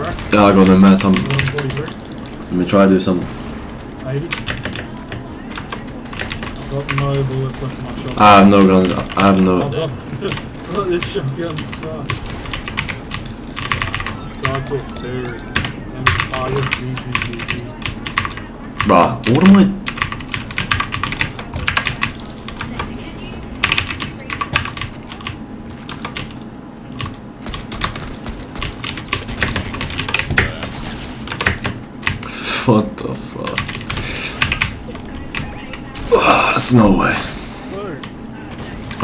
Yeah, I got them mad some. Let me try to do some. 80. Got no bullets off my shotgun. I have no guns. I have no. Oh, this shotgun sucks. Got it third. Bruh, what am I? What the fuck? Oh, there's no way.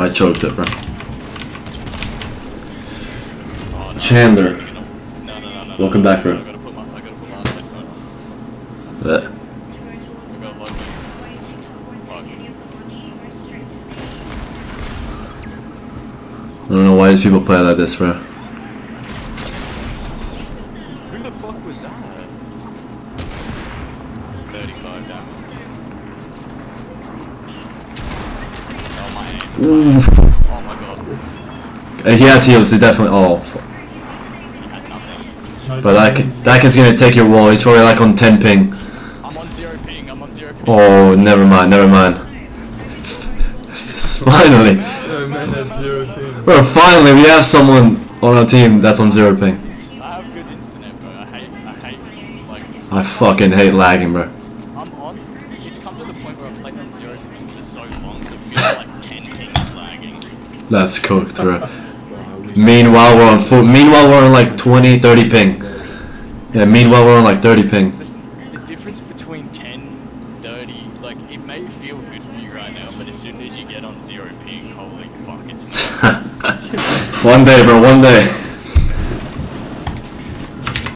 I choked it, bro. Chandler. Welcome back, bro. There. I don't know why these people play like this, bro. Who the fuck was that? 35 damage. Oh my god. Yes, he obviously definitely. Oh. Fuck. But that kid's gonna take your wall. He's probably like on 10 ping. I'm on 0 ping. I'm on 0 ping. Oh, never mind. Never mind. Finally. Oh, man, that's 0 ping. Bro, finally we have someone on our team that's on 0 ping. I have good internet, bro. I hate lagging. I fucking hate lagging, bro. That's cooked, bro. Meanwhile, we're on full. Meanwhile, we're on like 20, 30 ping. Yeah. Meanwhile, we're on like 30 ping. The difference between 10, 30, like it may feel good for you right now, but as soon as you get on 0 ping, holy fuck, it's nuts. One day, bro. One day.